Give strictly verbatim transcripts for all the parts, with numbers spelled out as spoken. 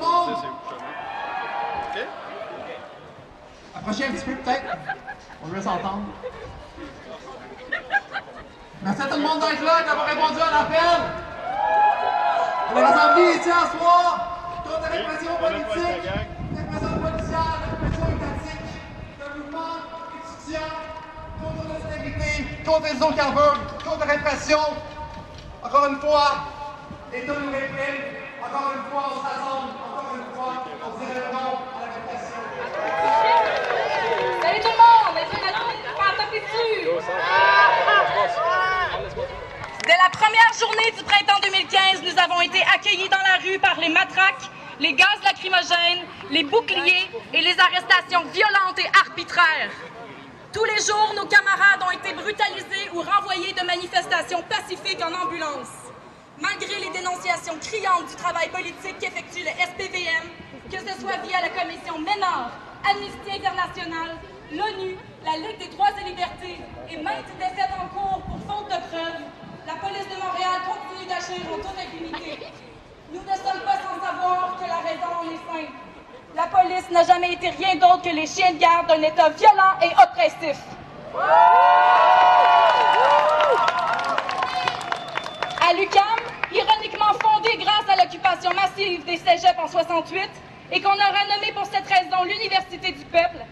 monde! Okay. Approchez un petit peu peut-être. On veut s'entendre. Merci à tout le monde d'être là, d'avoir répondu à l'appel. On est rassemblés ici à soir contre la répression politique, la répression policière, la répression étatique, le mouvement étudiant, contre la solidarité, contre les hydrocarbures, contre la répression. Encore une fois, l'État nous réprime. Encore une fois, on s'assemble. Encore une fois, on dirait non à la répression. Salut tout le monde! Dès la première journée du printemps deux mille quinze, nous avons été accueillis dans la rue par les matraques, les gaz lacrymogènes, les boucliers et les arrestations violentes et arbitraires. Tous les jours, nos camarades ont été brutalisés ou renvoyés de manifestations pacifiques en ambulance. Malgré les dénonciations criantes du travail politique qu'effectue le S P V M, que ce soit via la Commission Ménard, Amnesty International, l'ONU, la Ligue des droits et libertés et maintes défaites en cours pour faute de preuves, la police de Montréal continue d'agir en toute impunité. Nous ne sommes pas sans savoir que la raison en est simple. La police n'a jamais été rien d'autre que les chiens de garde d'un État violent et oppressif. À l'U Q A M, ironiquement fondée grâce à l'occupation massive des cégeps en soixante-huit et qu'on aura nommé pour cette raison l'Université du Peuple,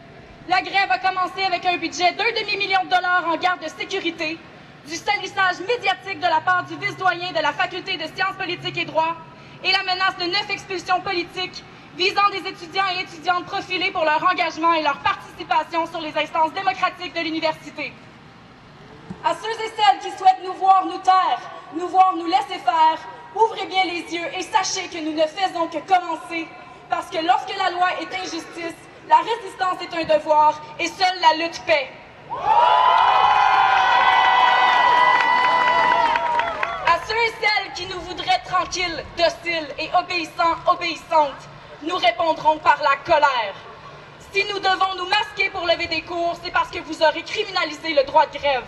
la grève a commencé avec un budget d'un demi-million de dollars en garde de sécurité, du salissage médiatique de la part du vice-doyen de la Faculté de sciences politiques et droits et la menace de neuf expulsions politiques visant des étudiants et étudiantes profilés pour leur engagement et leur participation sur les instances démocratiques de l'université. À ceux et celles qui souhaitent nous voir nous taire, nous voir nous laisser faire, ouvrez bien les yeux et sachez que nous ne faisons que commencer, parce que lorsque la loi est injustice, la résistance est un devoir et seule la lutte paie. À ceux et celles qui nous voudraient tranquilles, dociles et obéissants, obéissantes, nous répondrons par la colère. Si nous devons nous masquer pour lever des cours, c'est parce que vous aurez criminalisé le droit de grève.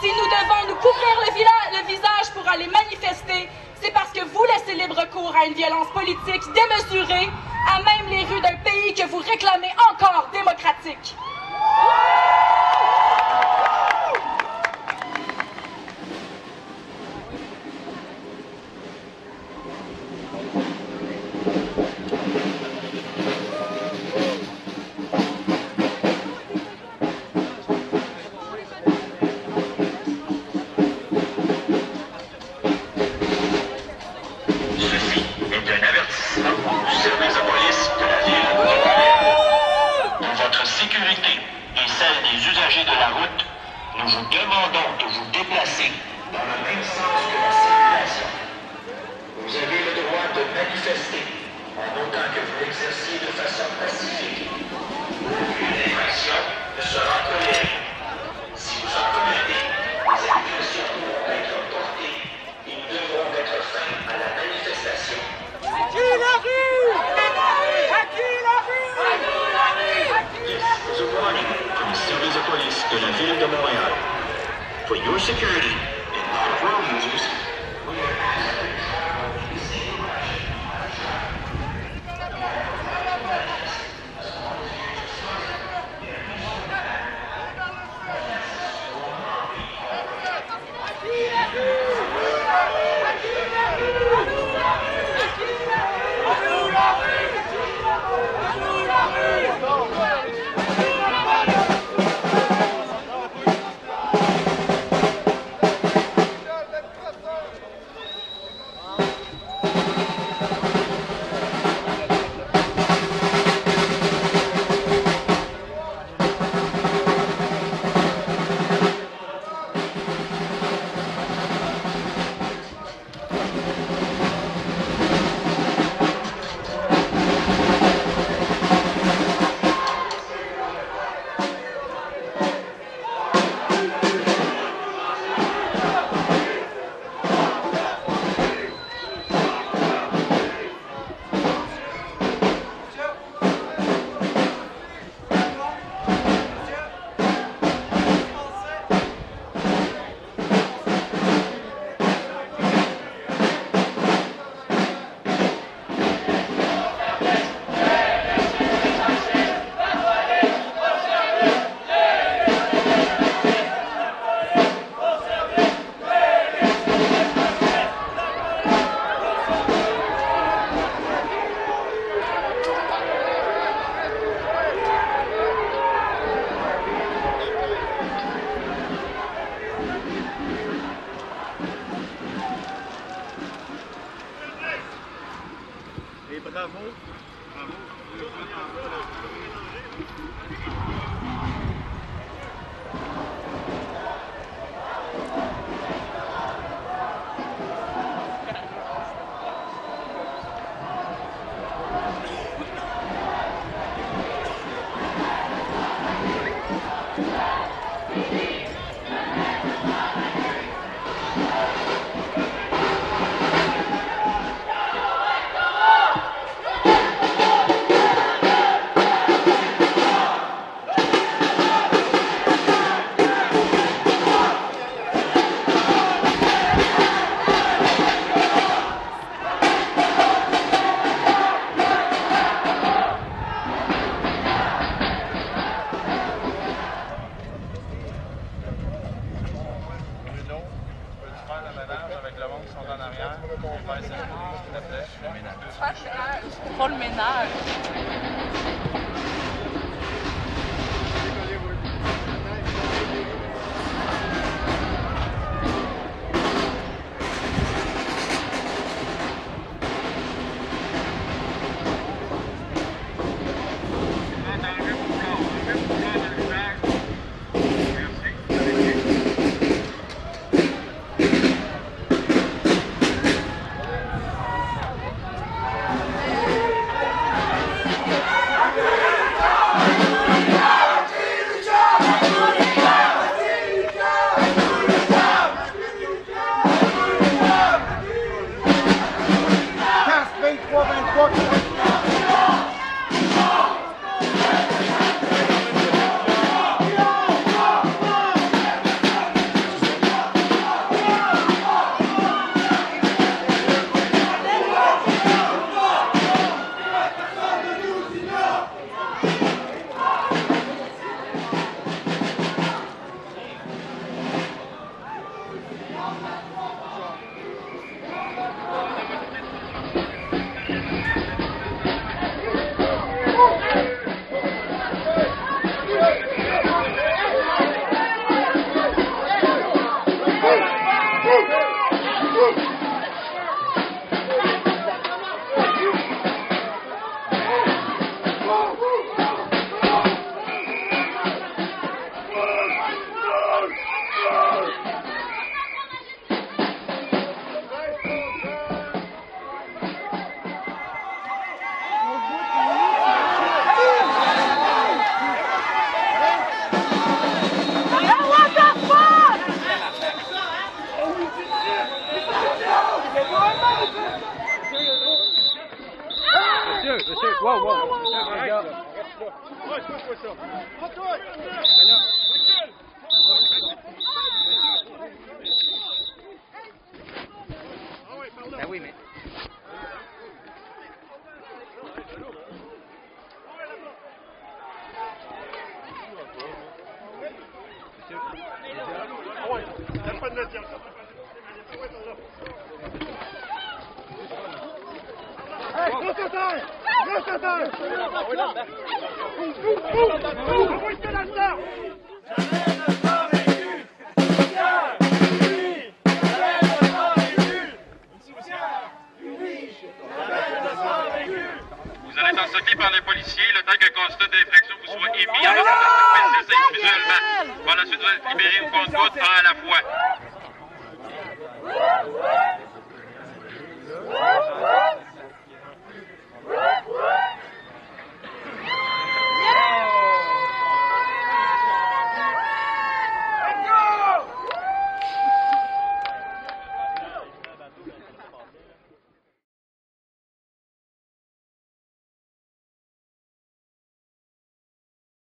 Si nous devons nous couvrir le, le visage pour aller manifester, c'est parce que vous laissez libre cours à une violence politique démesurée, à même les rues d'un pays que vous réclamez encore démocratique. Woo!